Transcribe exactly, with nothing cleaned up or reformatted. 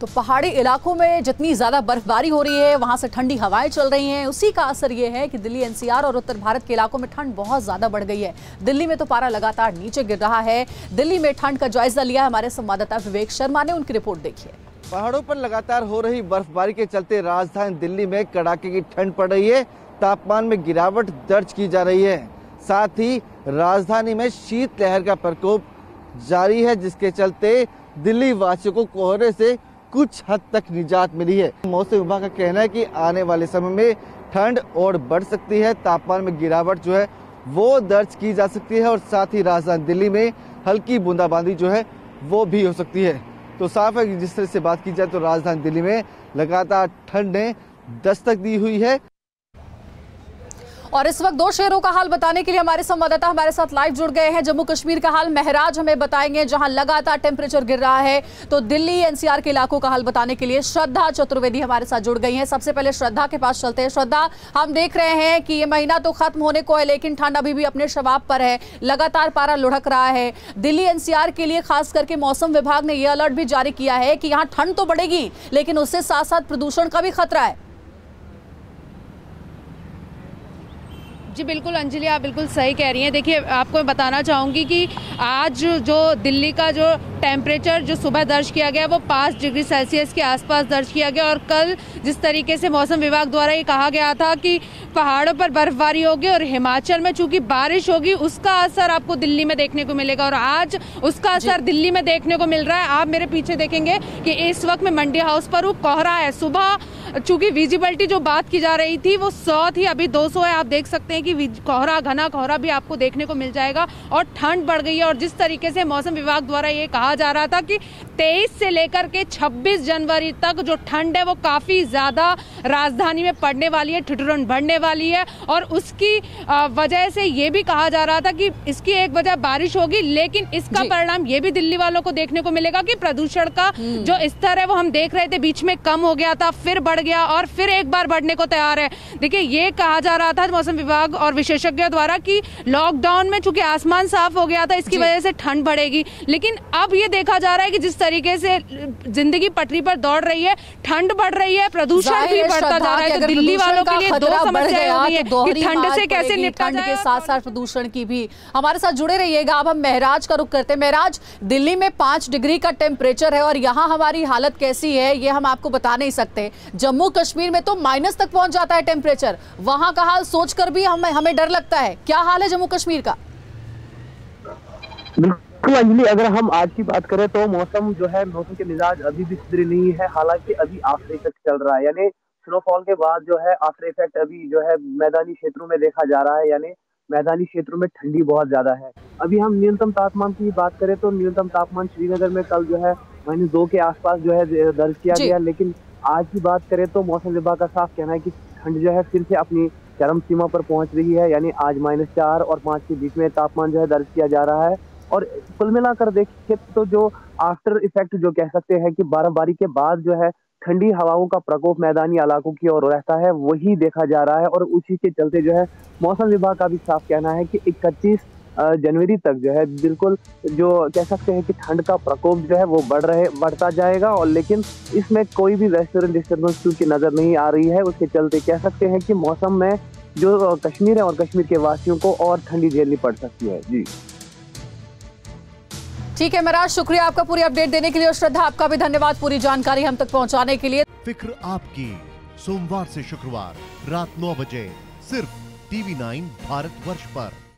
तो पहाड़ी इलाकों में जितनी ज़्यादा बर्फबारी हो रही है, वहाँ से ठंडी हवाएं चल रही हैं, उसी का असर ये है कि दिल्ली एनसीआर और उत्तर भारत के इलाकों में ठंड बहुत ज़्यादा बढ़ गई है। दिल्ली में तो पारा लगातार नीचे गिर रहा है। दिल्ली में ठंड का जायजा लिया हमारे संवाददाता विवेक शर्मा ने, उनकी रिपोर्ट देखिए। पहाड़ों पर लगातार हो रही बर्फबारी के चलते राजधानी दिल्ली में कड़ाके की ठंड पड़ रही है। तापमान में गिरावट दर्ज की जा रही है। साथ ही राजधानी में शीतलहर का प्रकोप जारी है, जिसके चलते दिल्ली वासियों को कोहरे से कुछ हद तक निजात मिली है। मौसम विभाग का कहना है कि आने वाले समय में ठंड और बढ़ सकती है। तापमान में गिरावट जो है वो दर्ज की जा सकती है और साथ ही राजधानी दिल्ली में हल्की बूंदाबांदी जो है वो भी हो सकती है। तो साफ है कि जिस तरह से बात की जाए तो राजधानी दिल्ली में लगातार ठंड ने दस्तक दी हुई है। और इस वक्त दो शहरों का हाल बताने के लिए हमारे संवाददाता हमारे साथ लाइव जुड़ गए हैं। जम्मू कश्मीर का हाल महराज हमें बताएंगे, जहां लगातार टेम्परेचर गिर रहा है। तो दिल्ली एनसीआर के इलाकों का हाल बताने के लिए श्रद्धा चतुर्वेदी हमारे साथ जुड़ गई हैं। सबसे पहले श्रद्धा के पास चलते हैं। श्रद्धा, हम देख रहे हैं कि ये महीना तो खत्म होने को है, लेकिन ठंड अभी भी अपने शबाब पर है, लगातार पारा लुढ़क रहा है। दिल्ली एनसीआर के लिए खास करके मौसम विभाग ने यह अलर्ट भी जारी किया है कि यहाँ ठंड तो बढ़ेगी, लेकिन उससे साथ साथ प्रदूषण का भी खतरा है। जी बिल्कुल अंजलि, आप बिल्कुल सही कह रही हैं। देखिए, आपको मैं बताना चाहूँगी कि आज जो दिल्ली का जो टेम्परेचर जो सुबह दर्ज किया गया वो पाँच डिग्री सेल्सियस के आसपास दर्ज किया गया। और कल जिस तरीके से मौसम विभाग द्वारा ये कहा गया था कि पहाड़ों पर बर्फबारी होगी और हिमाचल में चूंकि बारिश होगी, उसका असर आपको दिल्ली में देखने को मिलेगा और आज उसका असर दिल्ली में देखने को मिल रहा है। आप मेरे पीछे देखेंगे कि इस वक्त मैं मंडी हाउस पर हूँ, कोहरा है। सुबह चूंकि विजिबिलिटी जो बात की जा रही थी वो सौ थी, अभी दो सौ है। आप देख सकते हैं कि कोहरा, घना कोहरा भी आपको देखने को मिल जाएगा और ठंड बढ़ गई है। और जिस तरीके से मौसम विभाग द्वारा ये कहा जा रहा था कि तेईस से लेकर के छब्बीस जनवरी तक जो ठंड है वो काफ़ी ज़्यादा राजधानी में पड़ने वाली है, ठिठुरन बढ़ने वाली है। और उसकी वजह से ये भी कहा जा रहा था कि इसकी एक वजह बारिश होगी, लेकिन इसका परिणाम ये भी दिल्ली वालों को देखने को मिलेगा कि प्रदूषण का जो स्तर है वो हम देख रहे थे, बीच में कम हो गया था, फिर गया और फिर एक बार बढ़ने को तैयार है। देखिए, ये कहा जा रहा था मौसम विभाग और विशेषज्ञों द्वारा कि लॉकडाउन में चूंकि आसमान साफ हो गया था, इसकी वजह से ठंड बढ़ेगी, लेकिन अब ये देखा जा रहा है कि जिस तरीके से जिंदगी पटरी पर दौड़ रही है, ठंड बढ़ रही है, प्रदूषण भी बढ़ता जा रहा है। तो दिल्ली वालों के लिए दो समस्याएं, ठंड से कैसे निपटा जाए, साथ साथ प्रदूषण की भी। हमारे साथ जुड़े रहिएगा। अब हम महराज का रुख करते हैं। महराज, दिल्ली में पांच डिग्री का टेम्परेचर है और यहाँ हमारी हालत कैसी है ये हम आपको बता नहीं सकते। जम्मू कश्मीर में तो माइनस तक पहुंच जाता है टेम्परेचर, वहां का हाल सोचकर भी हमें हमें डर लगता है। क्या हाल है जम्मू कश्मीर का? बिल्कुल अंजलि, अगर हम आज की बात करें तो मौसम जो है, मौसम के मिजाज अभी भी सुधरे नहीं है। हालांकि अभी आफ्टर इफेक्ट चल रहा है, यानी स्नोफॉल के बाद जो है आफ्टर इफेक्ट अभी जो है मैदानी क्षेत्रों में देखा जा रहा है, यानी मैदानी क्षेत्रों में ठंडी बहुत ज्यादा है। अभी हम न्यूनतम तापमान की बात करें तो न्यूनतम तापमान श्रीनगर में कल जो है माइनस दो के आसपास जो है दर्ज किया गया, लेकिन आज की बात करें तो मौसम विभाग का साफ कहना है कि ठंड जो है फिर से अपनी चरम सीमा पर पहुंच रही है, यानी आज माइनस चार और पाँच के बीच में तापमान जो है दर्ज किया जा रहा है। और कुल मिलाकर देखिए तो जो आफ्टर इफेक्ट जो कह सकते हैं कि बर्फबारी के बाद जो है ठंडी हवाओं का प्रकोप मैदानी इलाकों की ओर रहता है, वही देखा जा रहा है। और उसी के चलते जो है मौसम विभाग का भी साफ कहना है कि इकतीस जनवरी तक जो है बिल्कुल जो कह सकते हैं कि ठंड का प्रकोप जो है वो बढ़ रहे बढ़ता जाएगा। और लेकिन इसमें कोई भी वेस्टर्न डिस्टर्बेंस चूंकि नजर नहीं आ रही है, उसके चलते कह सकते हैं कि मौसम में जो कश्मीर है और कश्मीर के वासियों को और ठंडी झेलनी पड़ सकती है। जी ठीक है महराज, शुक्रिया आपका पूरी अपडेट देने के लिए। और श्रद्धा, आपका भी धन्यवाद पूरी जानकारी हम तक पहुँचाने के लिए। फिक्र आपकी, सोमवार से शुक्रवार रात नौ बजे सिर्फ टीवी नाइन भारतवर्ष पर।